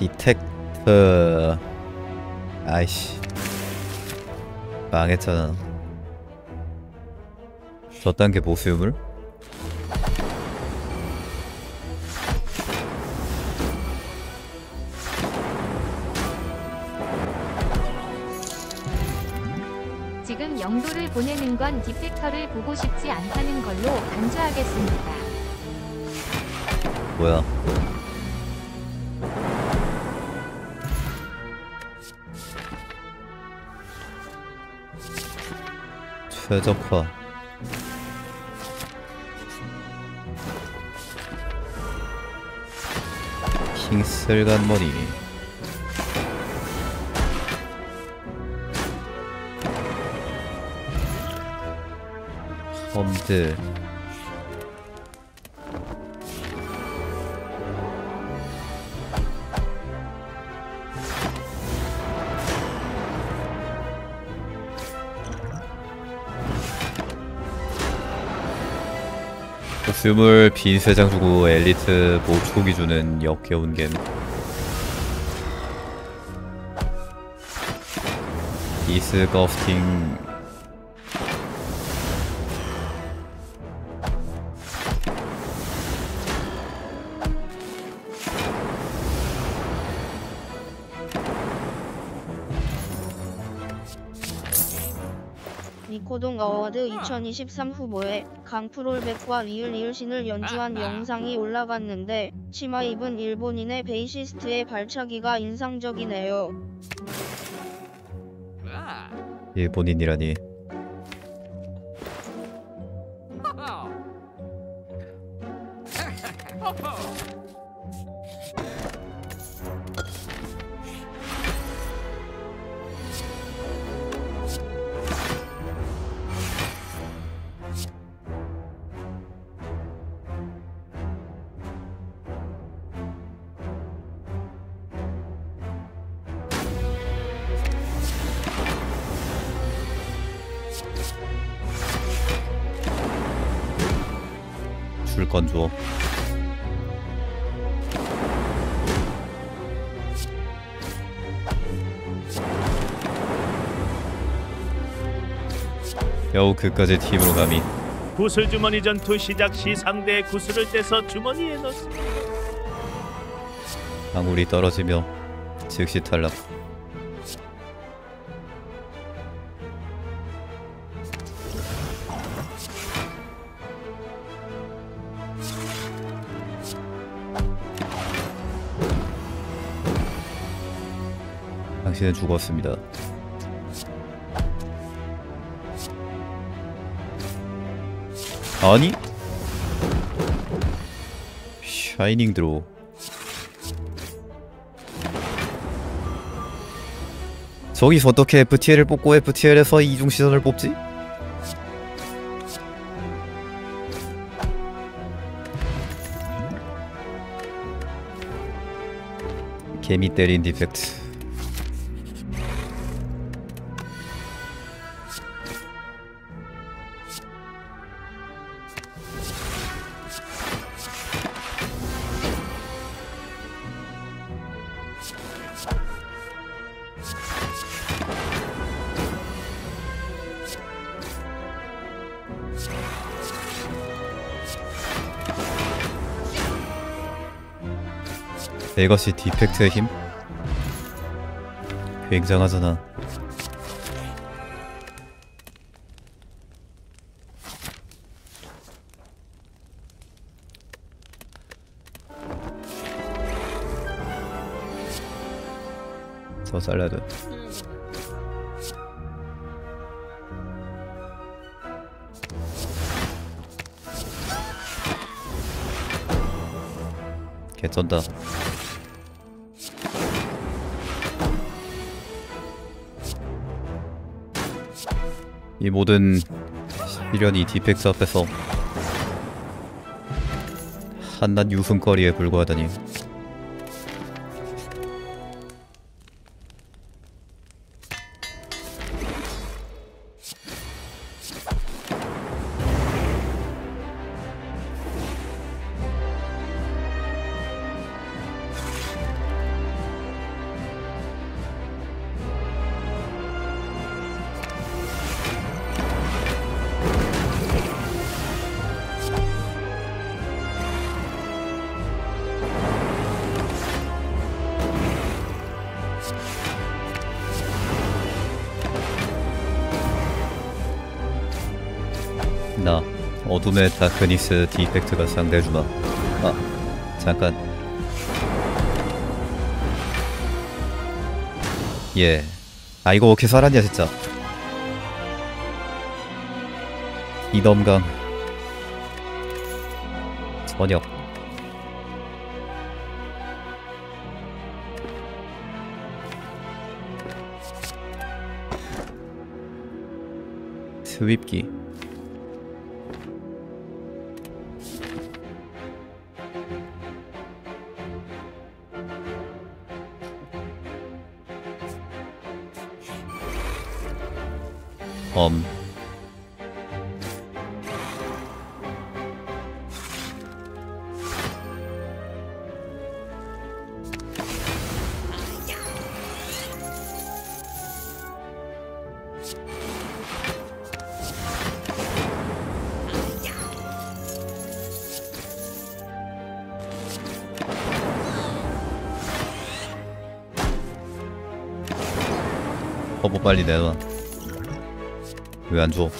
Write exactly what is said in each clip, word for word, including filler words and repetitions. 디펙트. 아이씨, 망했잖아. 저딴 게 보수유물? 지금 영도를 보내는 건 디펙터를 보고 싶지 않다는 걸로 간주하겠습니다. 뭐야? 최적화. 킹슬간머리. 험드. 보수유물 빈 세 장 주고 엘리트 보초기 주는 역겨운 겜. 디스거스팅. 니코동 어워드 이천이십삼 후보에 강프롤백과 리을 리을신을 연주한 영상이 올라갔는데 치마 입은 일본인의 베이시스트의 발차기가 인상적이네요. 일본인이라니. 줄 건 줘. 여우 그까지 팀으로 감히. 구슬 주머니 전투 시작 시 상대의 구슬을 떼서 주머니에 넣습니다. 방울이 떨어지며 즉시 탈락. 당신은 죽었습니다. 아니? 샤이닝 드로우. 저기서 어떻게 에프티엘을 뽑고 에프티엘에서 이중시선을 뽑지? 개미 때린 디펙트. 이것이 디펙트의 힘? 굉장하잖아. 저 잘라야 돼. 개쩐다. 이 모든 시련이 디펙트 앞에서 한낱 웃음거리에 불과하다니. 어둠의 다크니스 디펙트가 상대해주마. 아, 잠깐. 예. 아, 이거 어떻게 살았냐, 진짜. 이덤강. 번역. 스윕기. 엄. 허브 빨리 내놔. 왜 안 줘? 피로에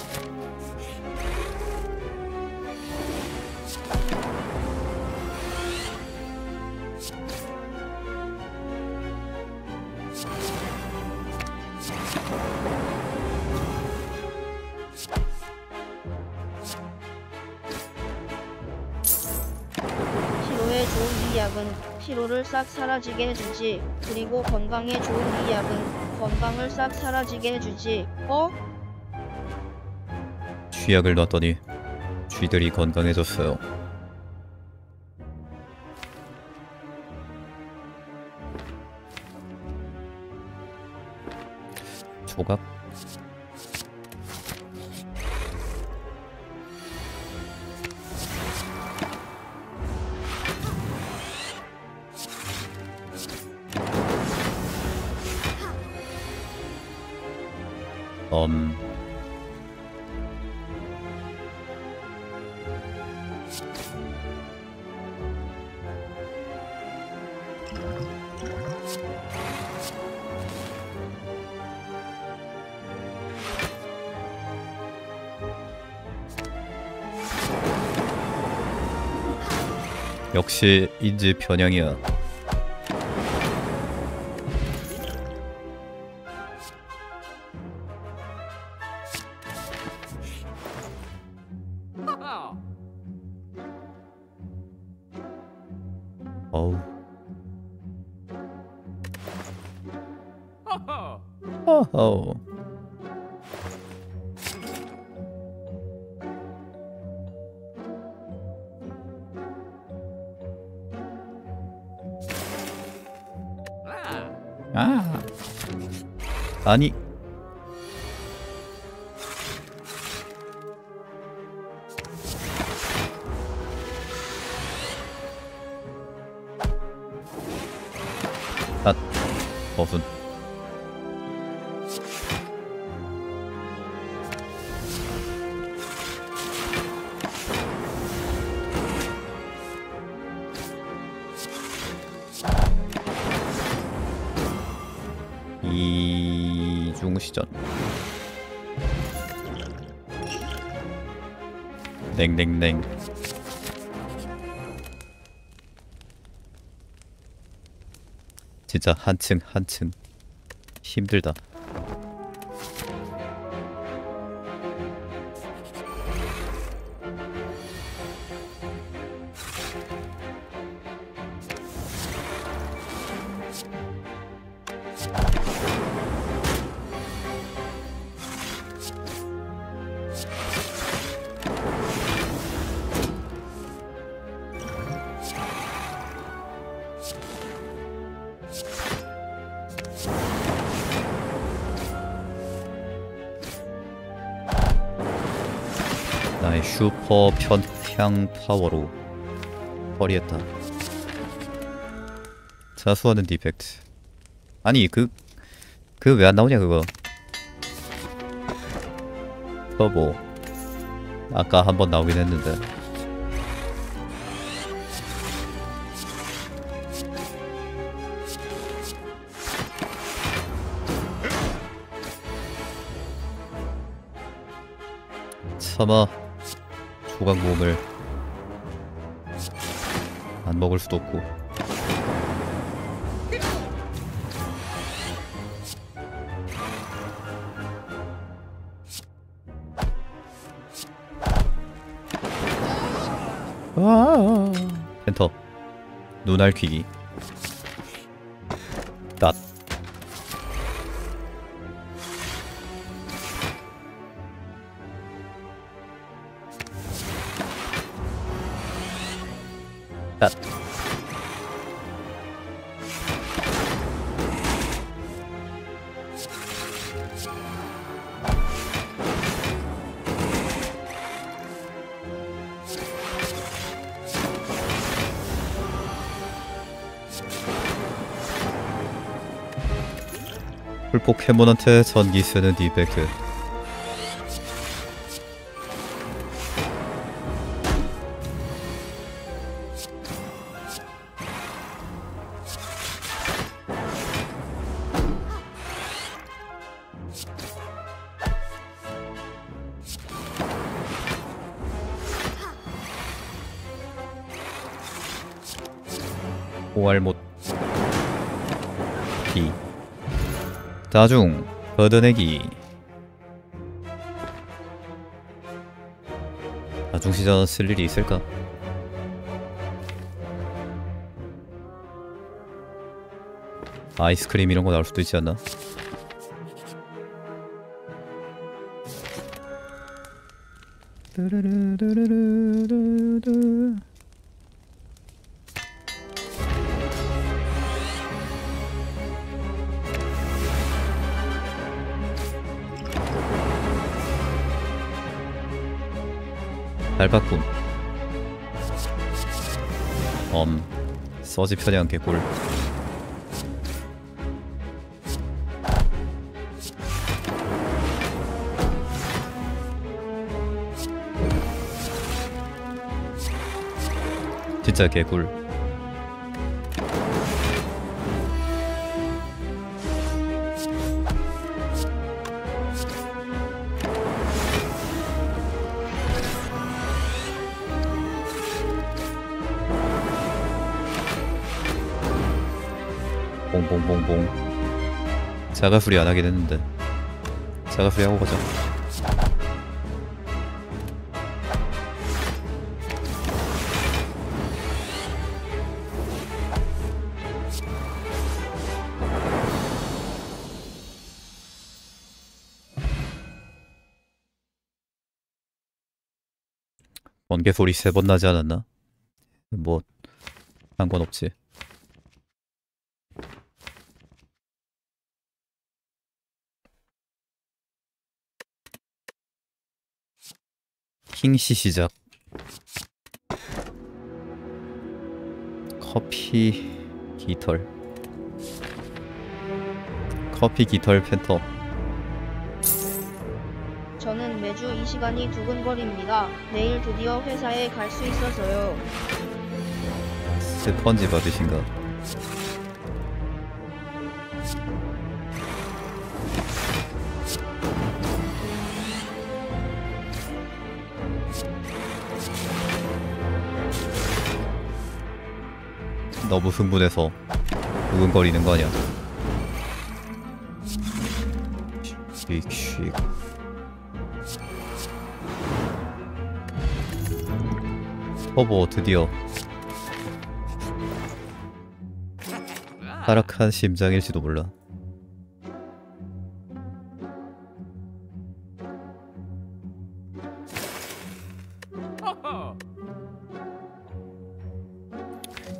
좋은 이 약은 피로를 싹 사라지게 해주지. 그리고 건강에 좋은 이 약은 건강을 싹 사라지게 해주지. 어? 쥐약을 넣었더니 쥐들이 건강해졌어요. 조각? 엄. 역시 인지 편향이야. 어우. 허허. 아. 아니. 앗, 버순. 이중시전. 땡땡땡. 진짜 한층 한층 힘들다. 나의 슈퍼 편향 파워로 처리했다. 자수하는 디펙트. 아니 그 그 왜 안 나오냐 그거. 터보. 아까 한번 나오긴 했는데. 차마 보강보험을 안 먹을 수도 없고. 아, 엔터. 눈알 튀기. 닷. 닷. 풀포켓몬한테 전기 쓰는 디펙트. 오알못 기 다중 버드내기. 다중 시전 쓸 일이 있을까? 아이스크림 이런 거 나올 수도 있지 않나? 달바꿈. 엄 써지 편리한 개꿀. 진짜 개꿀. 봉봉봉봉. 자가수리 안 하긴 했는데 자가수리 하고 가자. 번개 소리 세 번 나지 않았나? 뭐 상관없지. 킹시 시작. 커피 깃털. 커피 깃털 펜터. 저는 매주 이 시간이 두근거립니다. 내일 드디어 회사에 갈 수 있어서요. 스펀지 받으신가? 너무 흥분해서 우근거리는 거 아니야. 휙휙. 터보 드디어. 타락한 심장일지도 몰라.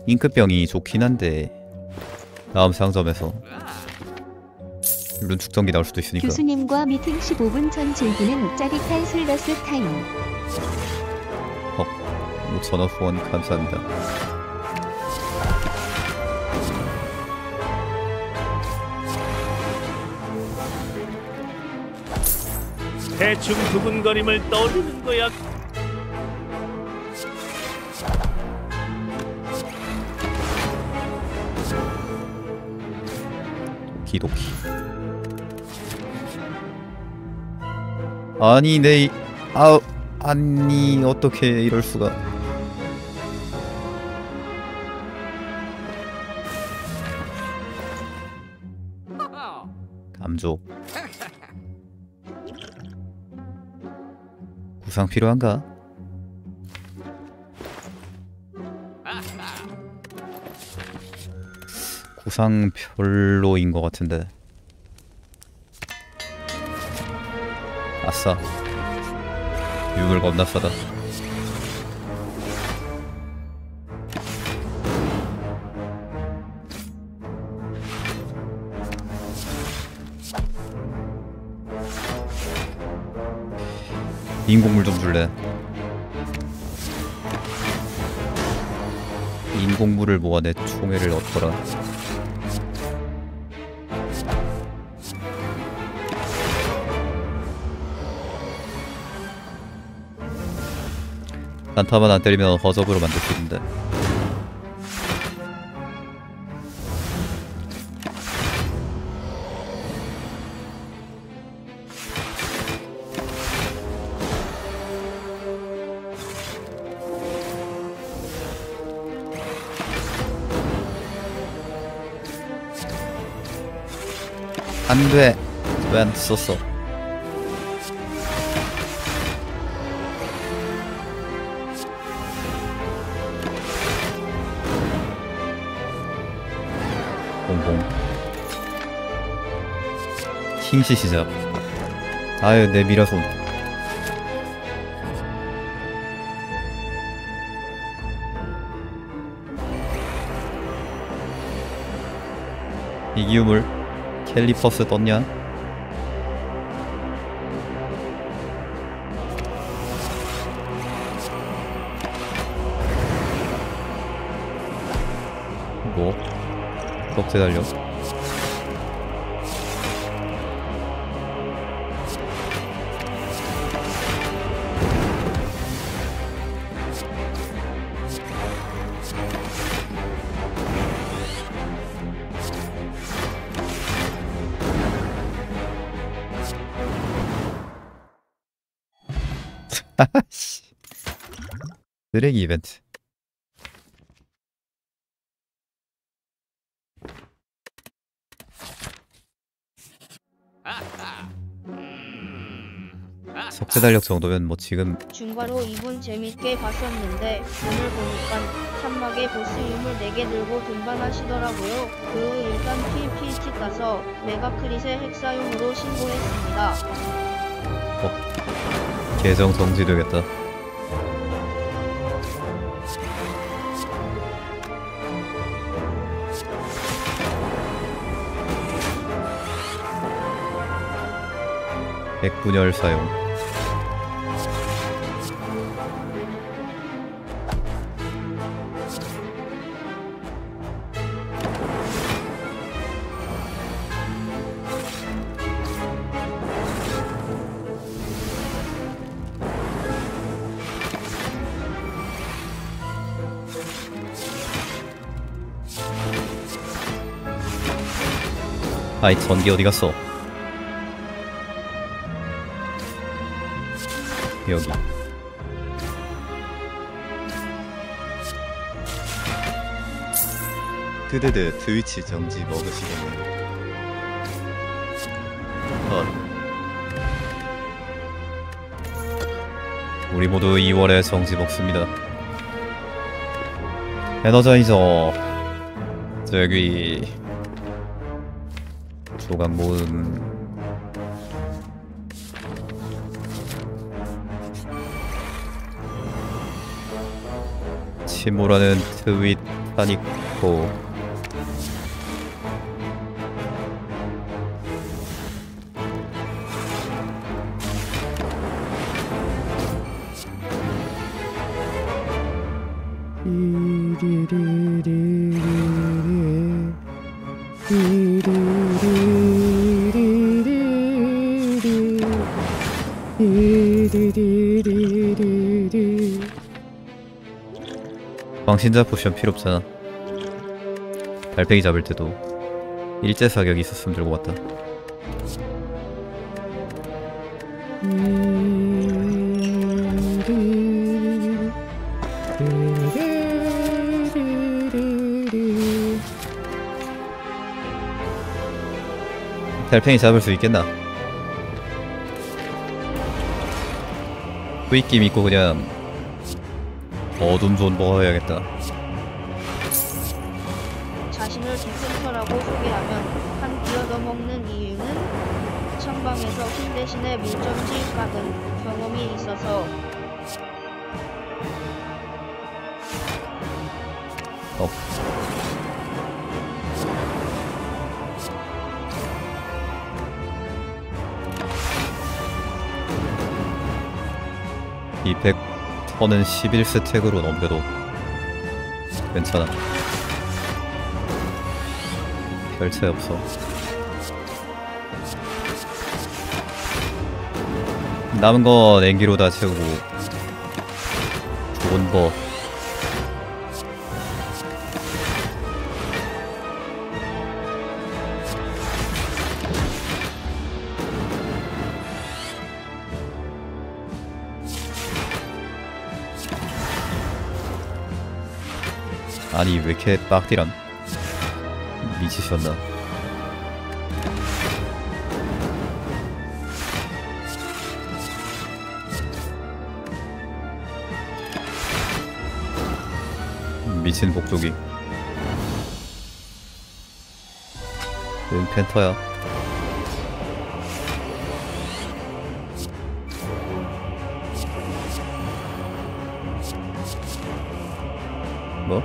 잉크병이 좋긴 한데 다음 상점에서 룬축전기 나올 수도 있으니까. 교수님과 미팅 십오 분 전 즐기는 짜릿한 슬러스 타임. 어, 오천 원 후원 감사합니다. 대충 두근거림을 떠올리는 거야. 도끼. 아니 내 아우 아니 어떻게 이럴 수가. 감조 구상 필요한가? 구상 별로인 것 같은데. 아싸, 육을 겁나 싸다. 인공물 좀 줄래? 인공물을 모아 내 총애를 얻거라. 난타만 안 때리면 허접으로 만들 수 있는데. 안 돼. 왜 안 썼어? 공공. 킹시 시작. 아유, 내 미라손. 이기우물. 캘리퍼스 떴냐? 뭐? 껍질 달려? 쓰레기 이벤트. 석재 달력 정도면 뭐 지금. 중과로 이분 재밌게 봤었는데 오늘 보니까 산막에 보스 유물 네 개 들고 등반하시더라고요. 그 일단 피피티 가서 메가크릿의 핵사용으로 신고했습니다. 어, 계정 정지되겠다. 핵분열 사용. 아이, 전기 어디 갔어? 여기 드드드 트위치 정지 먹으시겠네. 헛. 우리 모두 이월에 정지 먹습니다. 에너자이저 저기 조각 모음. 시모라는 트윗 하니코. 광신자 포션 필요 없잖아. 달팽이 잡을 때도 일제 사격이 있었으면 들고 왔다. 음... 달팽이 잡을 수 있겠나? 뿌이끼 믿고 그냥 어둠존 먹어야겠다. 자신을 디펙터라고 소개하면 한 뛰어넘는 이유는 천방에서 흰 대신에 밀점지 받은 경험이 있어서. 어. 디펙터는 십일 스택으로 넘겨도 괜찮아. 별 차이 없어. 남은 건 냉기로 다 채우고 좋은 거 아니 왜 이렇게 빡디란 미치셨나? 미친 복조기. 응, 펜터야. 뭐?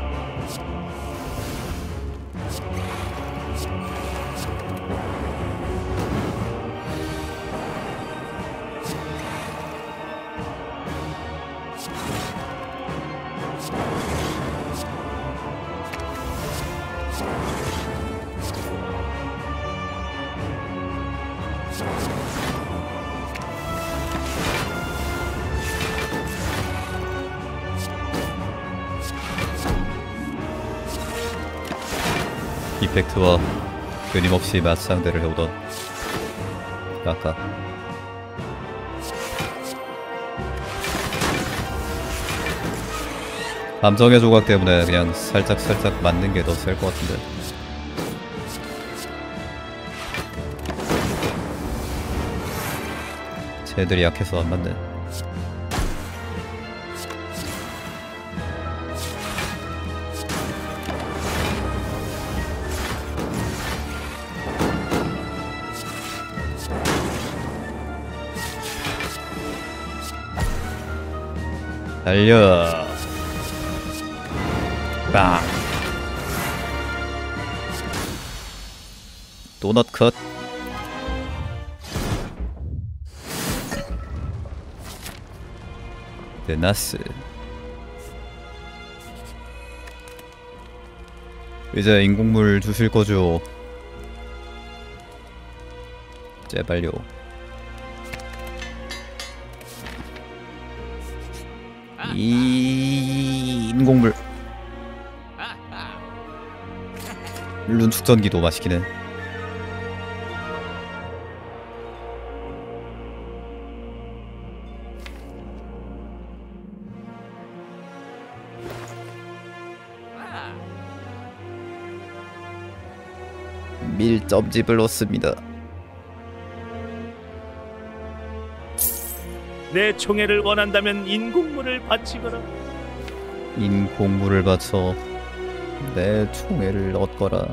디펙트와 끊임없이 맞상대를 해오던 아까 감정의 조각 때문에 그냥 살짝살짝 맞는 게 더 셀 것 같은데. 쟤들이 약해서 안 맞네. 달려 빵 도넛 컷. 데나스 이제 인공물 주실 거죠? 제발요. 이 인공물 룬축전기도 맛있기는. 밀접집을 넣습니다. 내 총애를 원한다면 인공물을 바치거라. 인공물을 바쳐 내 총애를 얻거라.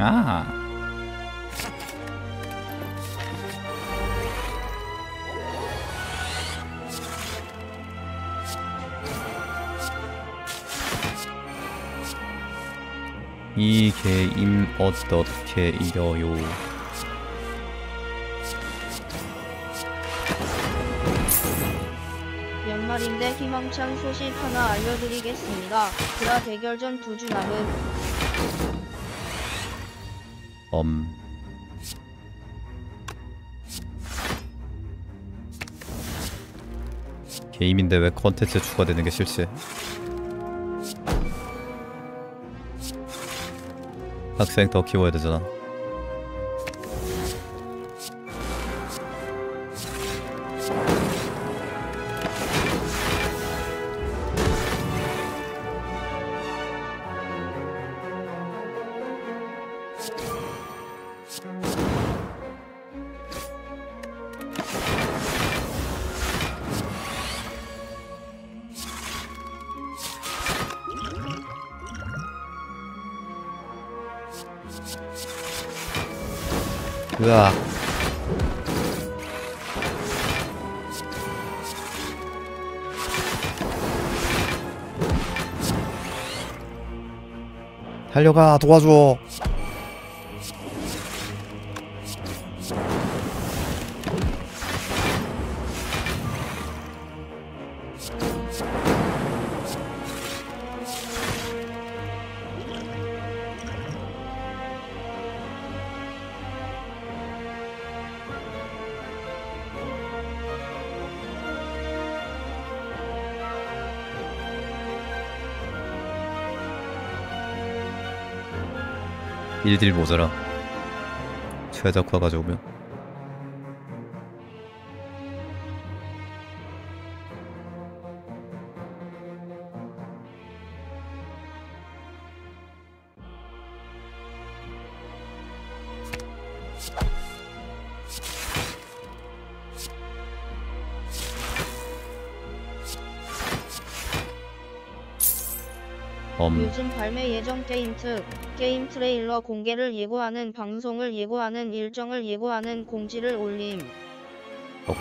아. 이 게임 어떻게 이겨요? 연말인데 희망찬 소식 하나 알려드리겠습니다. 브라 대결전 두 주 남은 엄 게임인데 왜 컨텐츠 추가되는 게 싫지? 학생 더 키워야 되잖아. 으아. 달려가, 도와줘. 일일 모자라. 최적화 가져오면 요즘 발매 예정 게임 특, 게임 트레일러 공개를 예고하는 방송을 예고하는 일정을 예고하는 공지를 올림. 어.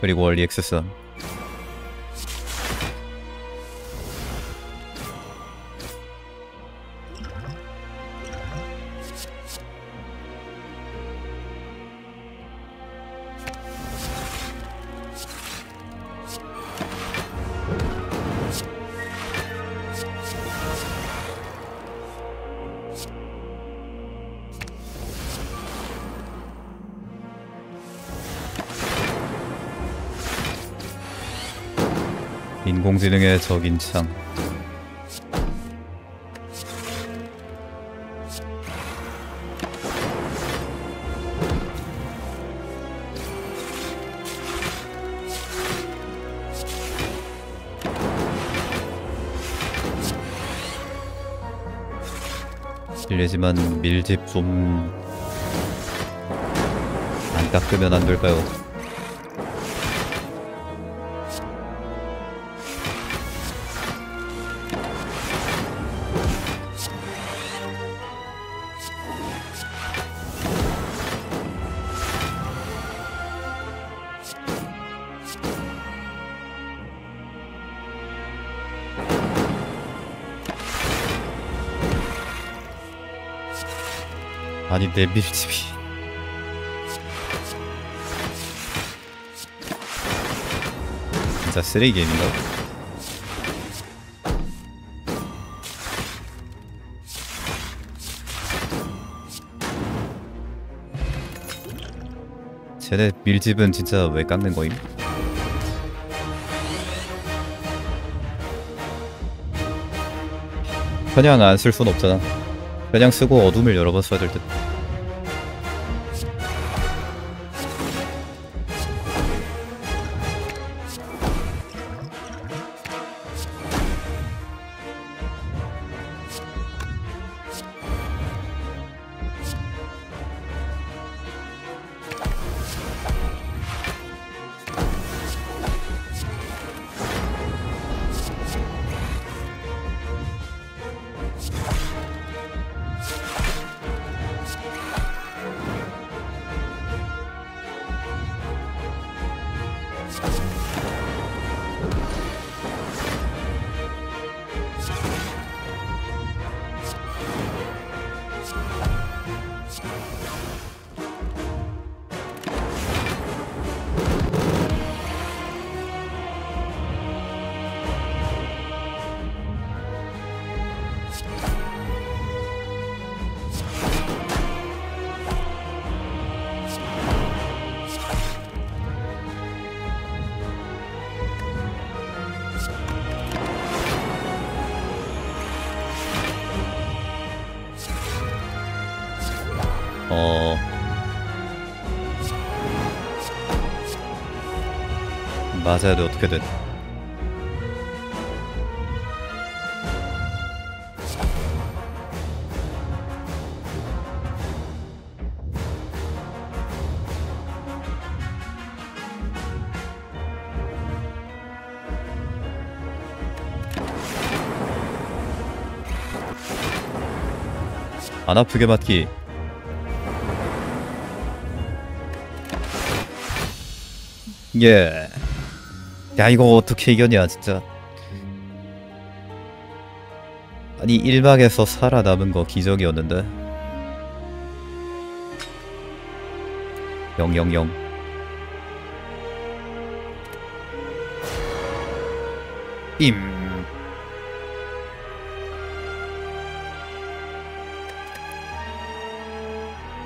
그리고 얼리 액세스. 인공지능의 적인창. 실례지만 밀집 좀 안 깎으면 안 될까요? 아니 내 밀집이 진짜 쓰레기 게임인가? 쟤네 밀집은 진짜 왜 깎는 거임? 그냥 안 쓸 순 없잖아. 그냥 쓰고 어둠을 여러 번 써야 될 듯. 어... 맞아야 돼, 어떻게든. 안 아프게 맞기. 예. 야, 이거 어떻게 이겼냐 진짜. 아니 일막에서 살아남은 거 기적이었는데. 영영영. 임.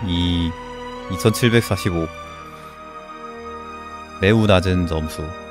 이 이천칠백사십오. 매우 낮은 점수.